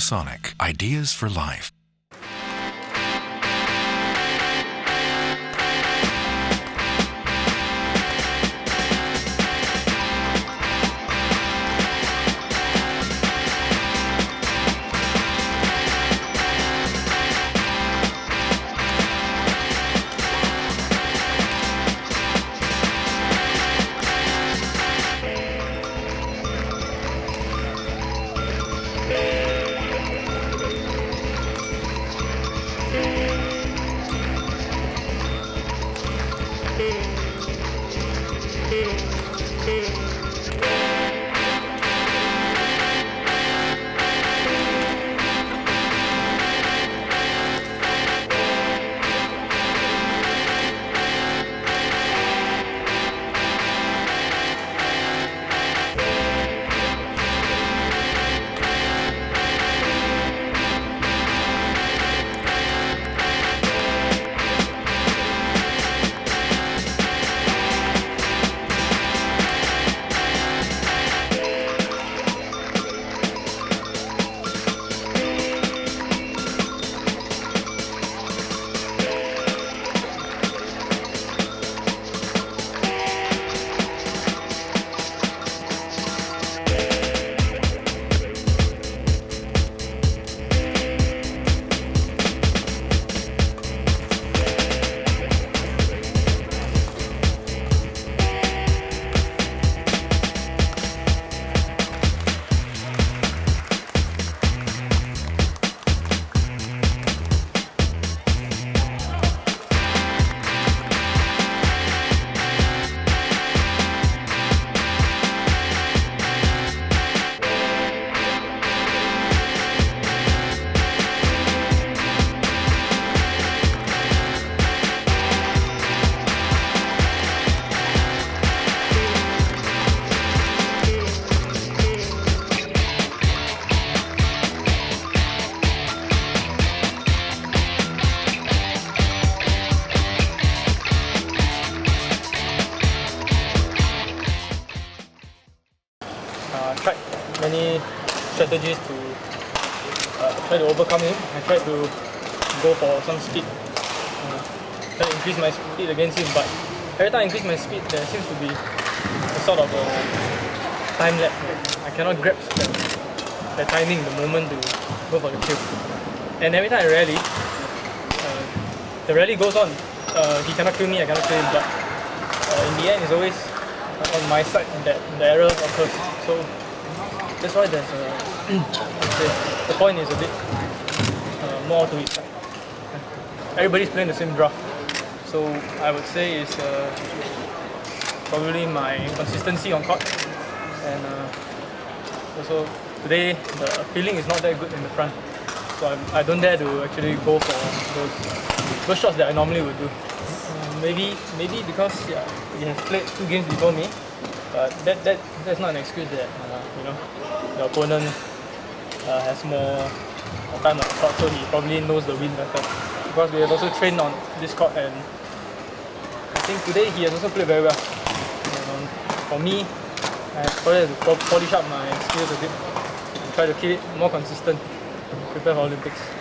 Panasonic, ideas for life. Tried many strategies to try to overcome him. I tried to go for some speed, try to increase my speed against him, but every time I increase my speed there seems to be a sort of a time lapse. I cannot grab the timing, the moment to go for the kill. And every time I rally, the rally goes on. He cannot kill me, I cannot kill him, but in the end it's always on my side that the error occurs. So that's why there's the point is a bit more to each side. Everybody's playing the same draft, so I would say it's probably my consistency on court, and also today the feeling is not that good in the front, so I don't dare to actually go for those shots that I normally would do. Maybe because he has played 2 games before me, but that's not an excuse that you know, the opponent has more time on the court, so he probably knows the wind better. Because we have also trained on this court, and I think today he has also played very well. For me, I probably have to polish up my skills a bit and try to keep it more consistent and prepare for Olympics.